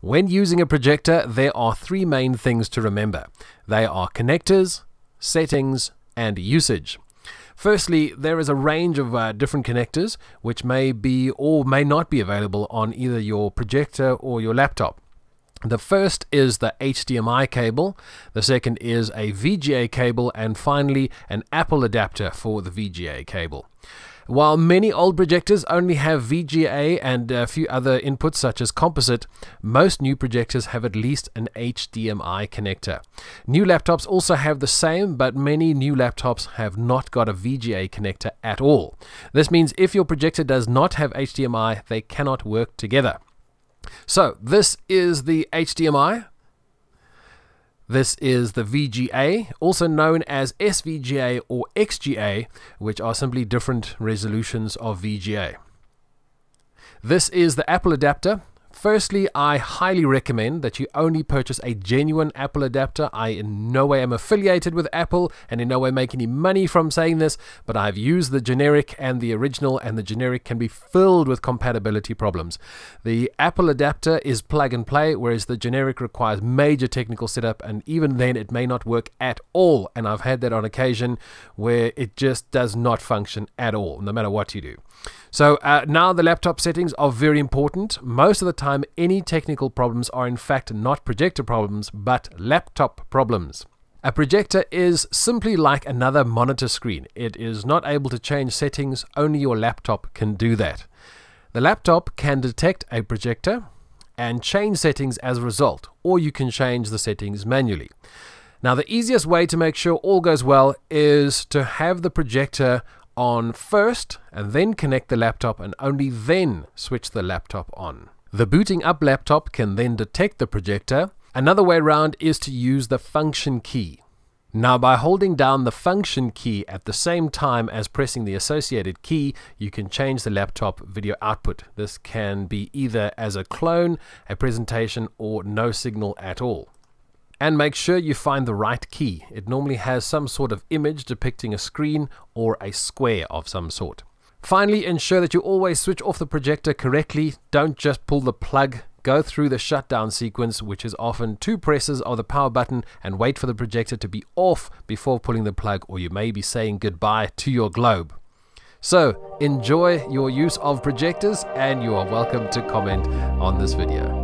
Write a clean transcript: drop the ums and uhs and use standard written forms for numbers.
When using a projector, there are three main things to remember. They are connectors, settings, and usage. Firstly, there is a range of different connectors which may be or may not be available on either your projector or your laptop. The first is the HDMI cable, the second is a VGA cable, and finally an Apple adapter for the VGA cable. While many old projectors only have VGA and a few other inputs such as composite, most new projectors have at least an HDMI connector. New laptops also have the same, but many new laptops have not got a VGA connector at all. This means if your projector does not have HDMI, they cannot work together. So this is the HDMI. This is the VGA, also known as SVGA or XGA, which are simply different resolutions of VGA. This is the Apple adapter. Firstly, I highly recommend that you only purchase a genuine Apple adapter. I in no way am affiliated with Apple and in no way make any money from saying this, but I've used the generic and the original, and the generic can be filled with compatibility problems. The Apple adapter is plug and play, whereas the generic requires major technical setup, and even then it may not work at all. And I've had that on occasion where it just does not function at all, no matter what you do. So now the laptop settings are very important. Most of the time, any technical problems are in fact not projector problems, but laptop problems. A projector is simply like another monitor screen. It is not able to change settings, only your laptop can do that. The laptop can detect a projector and change settings as a result, or you can change the settings manually. Now, the easiest way to make sure all goes well is to have the projector on first and then connect the laptop, and only then switch the laptop on. The booting up laptop can then detect the projector. Another way around is to use the function key. Now, by holding down the function key at the same time as pressing the associated key, you can change the laptop video output. This can be either as a clone, a presentation, or no signal at all. And make sure you find the right key. It normally has some sort of image depicting a screen or a square of some sort. Finally, ensure that you always switch off the projector correctly. Don't just pull the plug. Go through the shutdown sequence, which is often 2 presses of the power button, and wait for the projector to be off before pulling the plug, or you may be saying goodbye to your globe. So enjoy your use of projectors, and you are welcome to comment on this video.